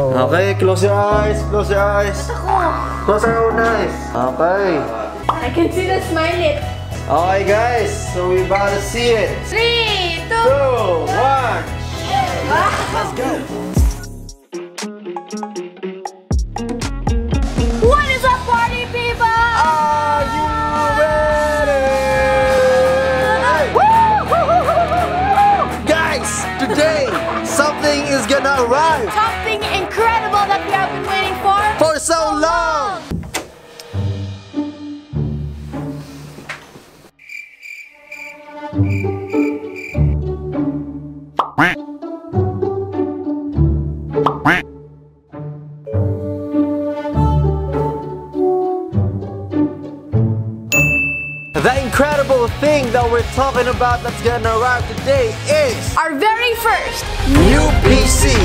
Okay, close your eyes. Close your eyes. Close your own eyes. Okay. I can see the smile it. Alright guys, so we're about to see it. 3, 2, 1. Let's go. What is up, party people? Are you ready? Woo! Guys, today something is gonna arrive. Something incredible that we have been waiting for so long. Thing that we're talking about that's gonna arrive today is our very first new PC.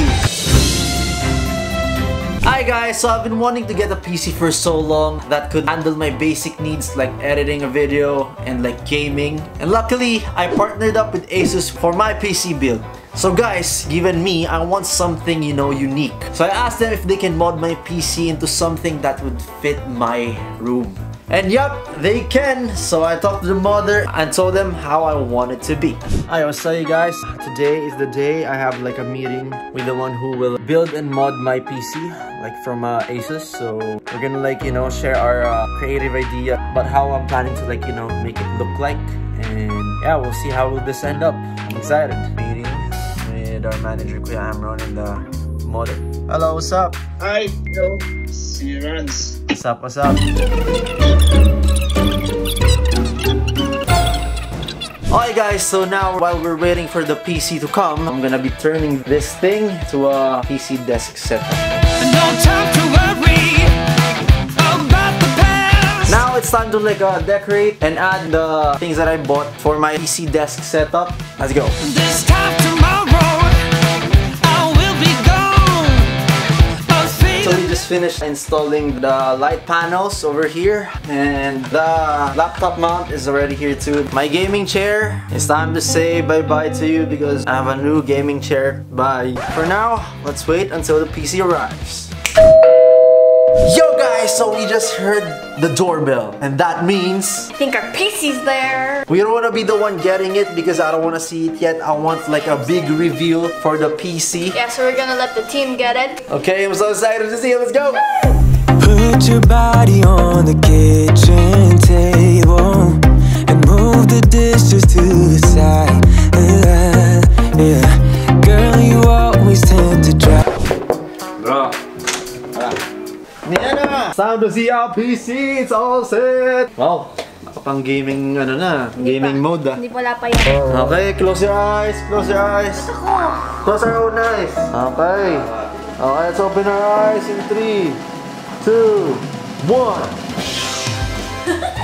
Hi guys, so I've been wanting to get a PC for so long that could handle my basic needs like editing a video and like gaming, and luckily I partnered up with ASUS for my PC build. So guys, given me, I want something, you know, unique. So I asked them if they can mod my PC into something that would fit my room. And yup, they can. So I talked to the mother and told them how I want it to be. I was telling you guys, today is the day I have like a meeting with the one who will build and mod my PC, like from ASUS. So we're gonna like, you know, share our creative idea about how I'm planning to like, you know, make it look like. And yeah, we'll see how will this end up. I'm excited. Meeting with our manager, Kuya Amron, and the mother. Hello, what's up? Hi, yo, see you runs. What's up, what's up? Alright guys, so now while we're waiting for the PC to come, I'm gonna be turning this thing to a PC desk setup. No time to worry about the past. Now it's time to like decorate and add the things that I bought for my PC desk setup. Let's go. This time tomorrow, I will be gone. So we just finished installing the light panels over here, and the laptop mount is already here too. My gaming chair, it's time to say bye bye to you because I have a new gaming chair. Bye. For now, let's wait until the PC arrives. Yo guys, so we just heard the doorbell, and that means I think our PC's there. We don't want to be the one getting it because I don't want to see it yet. I want like a big reveal for the PC. Yeah, so we're gonna let the team get it. Okay, I'm so excited to see it. Let's go. Put your body on the kitchen table and move the dishes to the side. Yeah, girl, you always tend to drop. Niana! It's time to see our PC! It's all set! Wow! Nakapang gaming, ano na, hindi gaming pa. Mode ah. Hindi wala pa yan. Okay, close your eyes! Close your eyes! Close your own eyes! Okay! Okay, let's open our eyes in 3, 2, 1!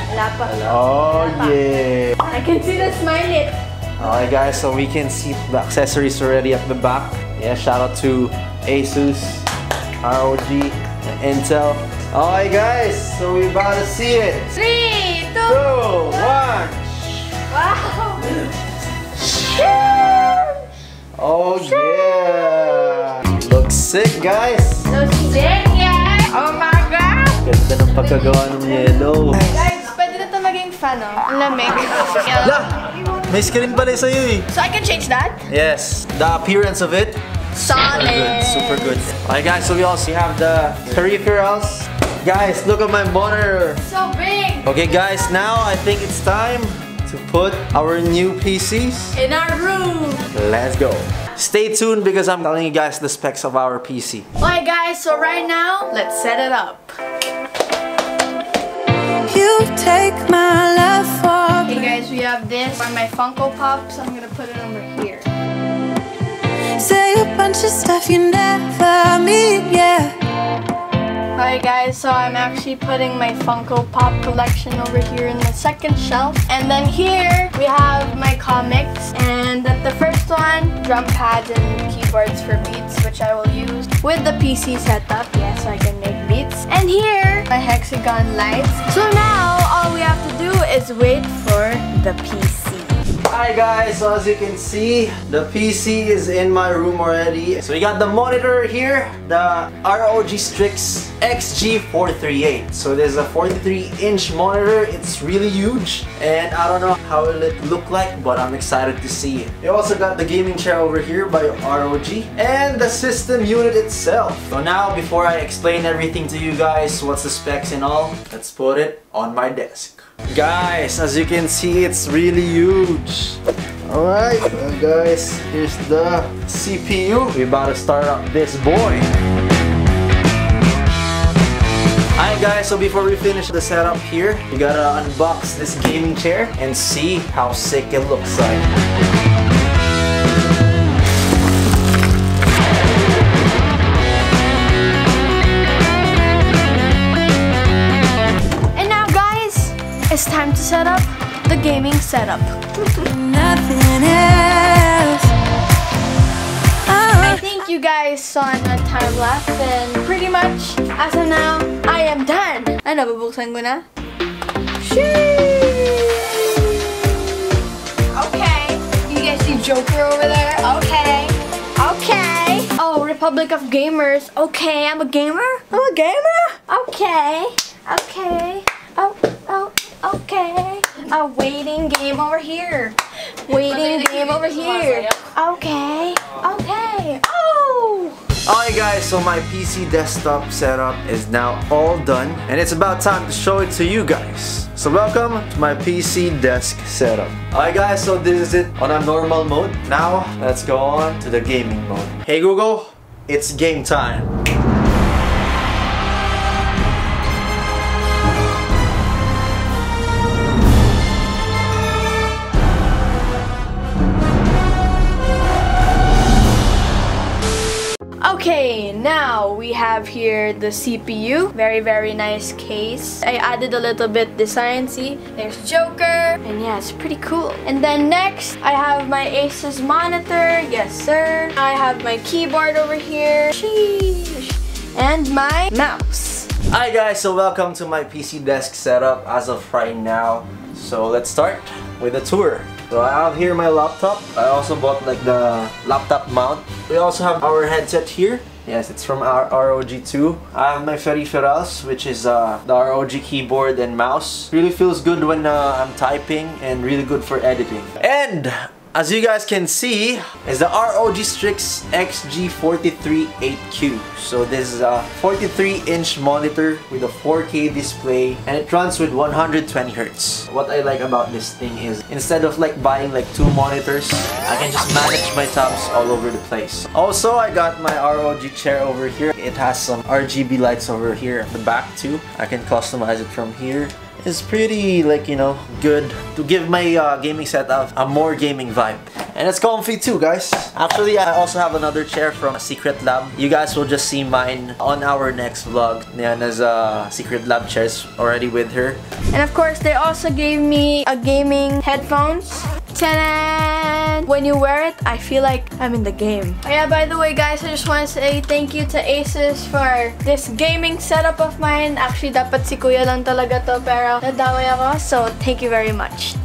Wala pa. Oh yeah! I can see the smile it! Okay guys, so we can see the accessories already at the back. Yeah, shout out to ASUS, ROG, Intel. Alright guys, so we're about to see it. 3, 2, 1. Wow! Oh yeah! Looks sick guys! Looks sick guys! Oh my god! Ganda ng pagkagawa ng yellow. Guys, pwede na ito maging fan o. Ang lamig. May screen pala sa'yo eh. So I can change that? Yes. The appearance of it. Solid. Super good, super good. Alright guys, so we also have the peripherals. Guys, look at my monitor. So big. Okay guys, now I think it's time to put our new PCs in our room. Let's go. Stay tuned because I'm telling you guys the specs of our PC. Alright guys, so right now, let's set it up. You take my love for me. Hey guys, we have this for my Funko Pop, so I'm gonna put it over here. Say a bunch of stuff you never meet, yeah. Alright guys, so I'm actually putting my Funko Pop collection over here in the second shelf. And then here, we have my comics. And at the first one, drum pads and keyboards for beats, which I will use with the PC setup. Yeah, so I can make beats. And here, my hexagon lights. So now, all we have to do is wait for the PC. Hi guys, so as you can see, the PC is in my room already. So we got the monitor here, the ROG Strix XG438. So there's a 43-inch monitor. It's really huge and I don't know how will it look like, but I'm excited to see it. We also got the gaming chair over here by ROG and the system unit itself. So now before I explain everything to you guys, what's the specs and all, let's put it on my desk. Guys, as you can see, it's really huge. Alright, well guys, here's the CPU. We're about to start up this boy. Alright guys, so before we finish the setup here, we gotta unbox this gaming chair and see how sick it looks like. It's time to set up the gaming setup. Nothing else. I think you guys saw in my time lapse, and pretty much as of now, I am done. Ay, nabubuksan ko na. Okay. You guys see Joker over there? Okay. Okay. Oh, Republic of Gamers. Okay, I'm a gamer? I'm a gamer? Okay. Okay. Oh, oh. Okay, a waiting game over here. Waiting game over here. Okay, okay, oh! Alright guys, so my PC desktop setup is now all done and it's about time to show it to you guys. So welcome to my PC desk setup. Alright guys, so this is it on a normal mode. Now, let's go on to the gaming mode. Hey Google, it's game time. Okay, now we have here the CPU. Very nice case. I added a little bit design, see? There's Joker, and yeah, it's pretty cool. And then next, I have my ASUS monitor, yes sir. I have my keyboard over here, sheesh, and my mouse. Hi guys, so welcome to my PC desk setup as of right now. So let's start with a tour. So I have here my laptop. I also bought like the laptop mount. We also have our headset here. Yes, it's from our ROG2. I have my peripherals, which is the ROG keyboard and mouse. Really feels good when I'm typing and really good for editing. And as you guys can see, is the ROG Strix XG438Q. So this is a 43-inch monitor with a 4K display and it runs with 120Hz. What I like about this thing is instead of like buying like two monitors, I can just manage my tabs all over the place. Also, I got my ROG chair over here. It has some RGB lights over here at the back too. I can customize it from here. It's pretty, like, you know, good to give my gaming setup a more gaming vibe. And it's comfy too, guys. Actually, I also have another chair from Secret Lab. You guys will just see mine on our next vlog. Niana's Secret Lab chair's already with her. And of course, they also gave me a gaming headphones. Ta-da! When you wear it, I feel like I'm in the game. Oh yeah, by the way guys, I just want to say thank you to ASUS for this gaming setup of mine. Actually, dapat si Kuya lang talaga to, pero nadaway ako, so thank you very much.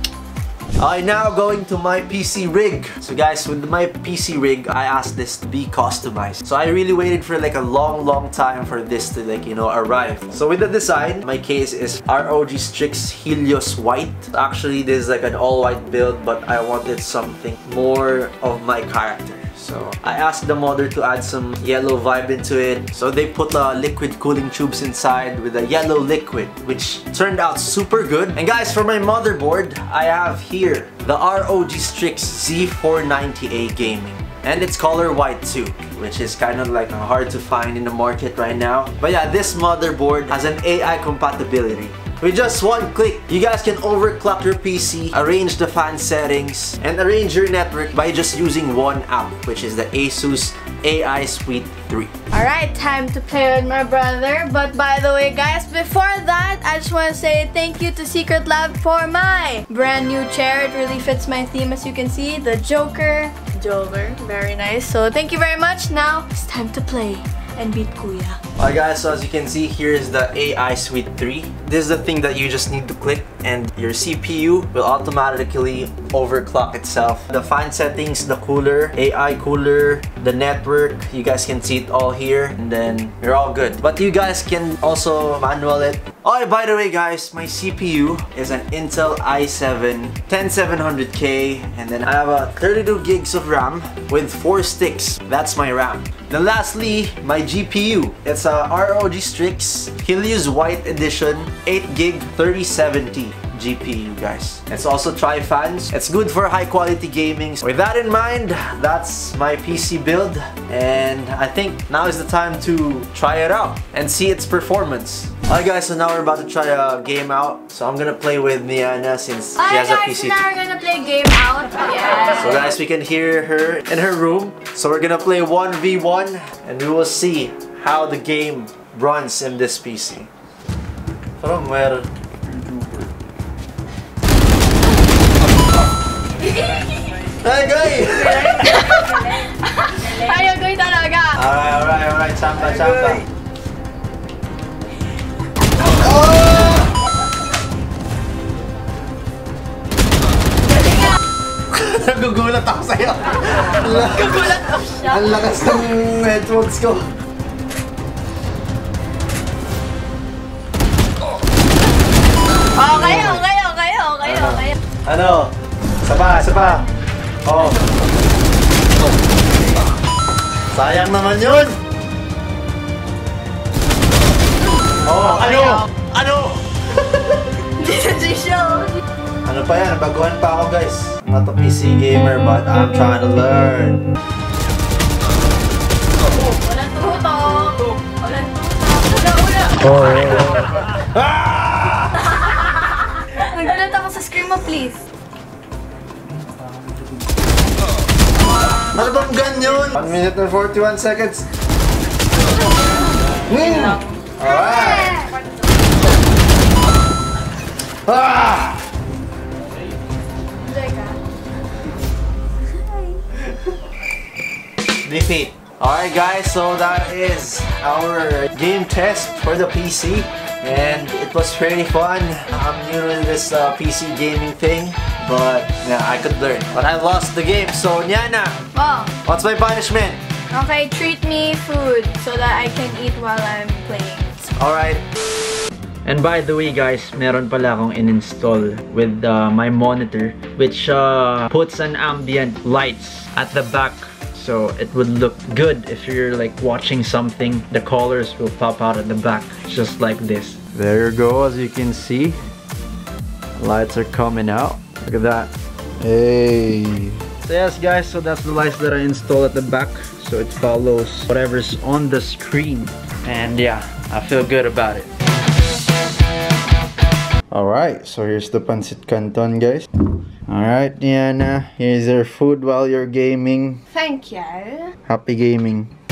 I'm now going to my PC rig. So guys, with my PC rig, I asked this to be customized. So I really waited for like a long time for this to like, you know, arrive. So with the design, my case is ROG Strix Helios White. Actually, this is like an all-white build, but I wanted something more of my character. So I asked the modder to add some yellow vibe into it. So they put liquid cooling tubes inside with a yellow liquid, which turned out super good. And guys, for my motherboard, I have here the ROG Strix Z490A Gaming. And it's color white too, which is kind of like hard to find in the market right now. But yeah, this motherboard has an AI compatibility. With just one click, you guys can overclock your PC, arrange the fan settings, and arrange your network by just using one app, which is the ASUS AI Suite 3. Alright, time to play with my brother. But by the way guys, before that, I just want to say thank you to Secret Lab for my brand new chair. It really fits my theme, as you can see, the Joker. Joker, very nice. So thank you very much. Now, it's time to play and beat Kuya. Alright guys, so as you can see, here is the AI Suite 3. This is the thing that you just need to click and your CPU will automatically overclock itself. The fan settings, the cooler, AI cooler, the network, you guys can see it all here, and then you're all good. But you guys can also manual it. Alright, by the way guys, my CPU is an Intel i7 10700K, and then I have a 32 gigs of RAM with 4 sticks. That's my RAM. Then lastly, my GPU. It's a ROG Strix Helios White Edition 8GB 3070 GPU, guys. It's also tri-fans. It's good for high-quality gaming. So with that in mind, that's my PC build, and I think now is the time to try it out and see its performance. Alright guys, so now we're about to try a game out. So I'm gonna play with Niana since she has a PC. Now we're gonna play game out. Yeah. So guys, we can hear her in her room. So we're gonna play 1v1, and we will see how the game runs in this PC. From where? Hey, guys! Ayaw ko yung talaga! Alright, champa. Nagugulat ako sa'yo! Nagugulat ako siya! Ang lakas ng headphones ko! Okay! Ano? Saba! Oh. Sayang naman yun! Oh, ano? Ano pa yan? Baguhan pa ako, guys. I'm not a PC gamer, but I'm trying to learn. Walang tutok! Ula! Nagdalat ako sa screen mo, please. Ano bang ganyan? 1 minute and 41 seconds. Alright! Ah! Defeat. Alright guys, so that is our game test for the PC. And it was pretty fun. I'm new to this PC gaming thing, but yeah, I could learn. But I lost the game, so Niana, what's my punishment? Okay, treat me food so that I can eat while I'm playing. Alright. And by the way guys, meron pala akong in-install with my monitor, which puts an ambient lights at the back. So it would look good if you're like watching something. The colors will pop out at the back, just like this. There you go, as you can see. Lights are coming out. Look at that. Hey. So yes guys, so that's the lights that I installed at the back. So it follows whatever's on the screen. And yeah, I feel good about it. Alright, so here's the pancit canton, guys. Alright, Niana, here's your food while you're gaming. Thank you. Happy gaming.